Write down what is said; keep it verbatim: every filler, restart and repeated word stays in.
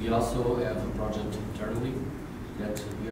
We also have a project internally that we